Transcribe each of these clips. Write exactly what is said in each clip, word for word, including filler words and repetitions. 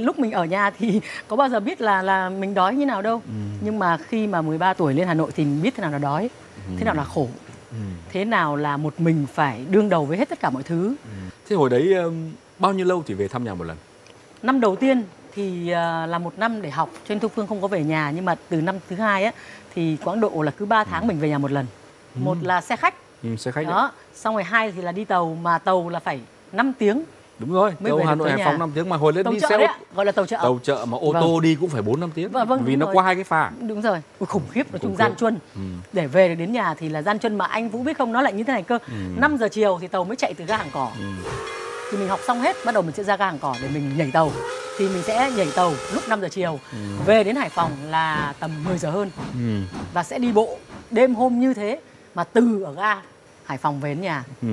Lúc mình ở nhà thì có bao giờ biết là là mình đói như nào đâu. Ừ. Nhưng mà khi mà mười ba tuổi lên Hà Nội thì mình biết thế nào là đói, ừ. thế nào là khổ, ừ. thế nào là một mình phải đương đầu với hết tất cả mọi thứ. Ừ. Thế hồi đấy bao nhiêu lâu thì về thăm nhà một lần? Năm đầu tiên thì là một năm để học cho nên Thu Phương không có về nhà. Nhưng mà từ năm thứ hai á, thì quãng độ là cứ ba tháng ừ. mình về nhà một lần. Ừ. Một là xe khách, ừ, xe khách đó. Xong rồi hai thì là đi tàu, mà tàu là phải năm tiếng. Đúng rồi, tàu Hà Nội Hải Phòng năm tiếng, mà hồi lên tàu đi xe gọi là tàu chợ. Tàu chợ mà ô vâng. tô đi cũng phải bốn năm tiếng. Vâng, vâng, vì nó rồi. Qua hai cái phà. Đúng rồi. Ui, khủng khiếp, nói chung gian truân. Ừ. Để về đến nhà thì là gian truân, mà anh Vũ biết không, nó lại như thế này cơ. Ừ. năm giờ chiều thì tàu mới chạy từ ga Hàng Cỏ. Ừ. Thì mình học xong hết, bắt đầu mình sẽ ra ga Hàng Cỏ để mình nhảy tàu. Thì mình sẽ nhảy tàu lúc năm giờ chiều. Ừ. Về đến Hải Phòng là tầm mười giờ hơn. Ừ. Và sẽ đi bộ đêm hôm như thế, mà từ ở ga Hải Phòng về đến nhà. Ừ.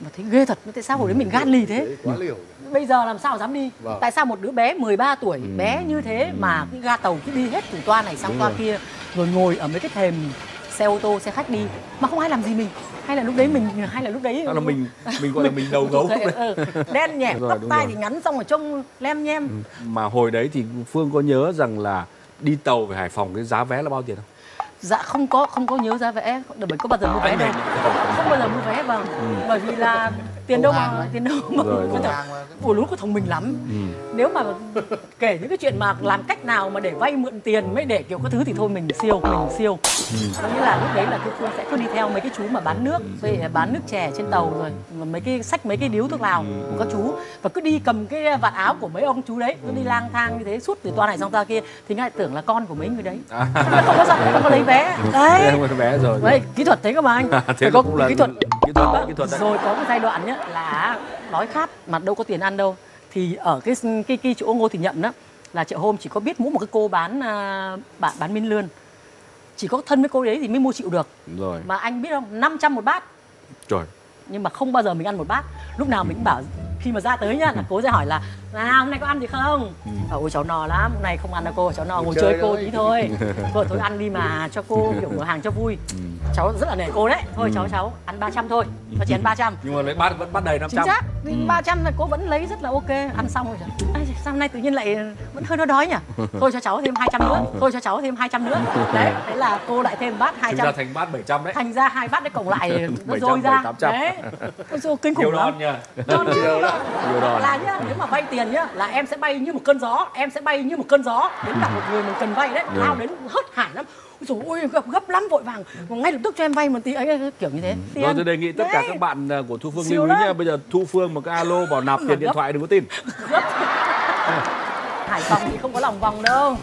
Mà thấy ghê thật, tại sao hồi đấy mình gan lì thế? Quá liều. Bây giờ làm sao dám đi? Vâng. Tại sao một đứa bé mười ba tuổi, ừ. bé như thế mà cái ga tàu cứ đi hết từ toa này sang Đúng toa rồi. kia, rồi ngồi ở mấy cái thềm xe ô tô, xe khách đi mà không ai làm gì mình. Hay là lúc đấy mình hay là lúc đấy là mình mình gọi là mình đầu gấu đen nhẹ, tóc tai thì ngắn xong rồi trông lem nhem. Ừ. Mà hồi đấy thì Phương có nhớ rằng là đi tàu về Hải Phòng cái giá vé là bao tiền không? Dạ không có, không có nhớ giá vé, bởi có bao giờ mua vé đâu, không bao giờ mua vé, vâng, ừ. bởi vì là tiền đâu mà tiền đâu mà ủa lũ của thông minh lắm. Ừ. Nếu mà kể những cái chuyện mà làm cách nào mà để vay mượn tiền mới để kiểu có thứ thì thôi mình siêu, mình siêu. Ừ. Nghĩa là lúc đấy là Phương sẽ cứ đi theo mấy cái chú mà bán nước, về bán nước chè trên tàu rồi mấy cái sách, mấy cái điếu thuốc lào của các chú, và cứ đi cầm cái vạt áo của mấy ông chú đấy, cứ đi lang thang như thế suốt từ toa này sang toa kia thì ngay tưởng là con của mấy người đấy. À. Không có giận, không có lấy vé. Đấy. Không có vé rồi. Đấy, kỹ thuật thế các bạn. À, thế có là... kỹ thuật. Kỹ thuật, đó. Kỹ thuật đấy. Rồi có một giai đoạn nhá là đói khát mà đâu có tiền ăn đâu, thì ở cái cái, cái chỗ Ngô Thị Nhậm đó là chợ hôm chỉ có biết mỗi một cái cô bán à, bán, bán miên lươn, chỉ có thân với cô đấy thì mới mua chịu được. Rồi. Mà anh biết không, năm trăm một bát. Trời. Nhưng mà không bao giờ mình ăn một bát. Lúc nào mình cũng bảo khi mà ra tới nhá là cô sẽ hỏi là nào hôm nay có ăn gì không? Ừ. Ôi cháu no lắm, hôm nay không ăn đâu cô, cháu no ngồi chơi, chơi cô tí thôi. Cô thôi ăn đi mà cho cô kiểu hàng cho vui. Ừ. Cháu rất là nể cô đấy. Thôi ừ. cháu cháu ăn ba trăm thôi. Cháu chỉ ăn ba trăm. Nhưng mà lấy bát vẫn bắt đầy năm trăm. Chính xác. Ừ. ba trăm là cô vẫn lấy rất là ok. Ăn xong rồi. Ai, sao hôm nay tự nhiên lại vẫn hơi nó đói nhỉ? Thôi cho cháu thêm hai trăm nữa. Thôi cho cháu thêm hai trăm nữa. Đấy, đấy là cô lại thêm bát hai trăm. Chúng ta thành bát bảy trăm đấy. Thành ra hai bát đấy cộng lại nó rôi ra. bảy trăm, đấy. Ôi, kinh khủng lắm. Là nhá, nếu mà vay tiền nhá, là em sẽ bay như một cơn gió, em sẽ bay như một cơn gió đến gặp một người mình cần vay đấy, lao đến hớt hải lắm. Ôi dồi ôi, gấp, gấp lắm, vội vàng ngay lập tức cho em vay một tí ấy, kiểu như thế. Tiền. Rồi tôi đề nghị tất đấy. Cả các bạn của Thu Phương lưu ý nha, bây giờ Thu Phương mà cái alo bảo nạp tiền điện thoại đừng có tin. Hải Phòng thì không có lòng vòng đâu.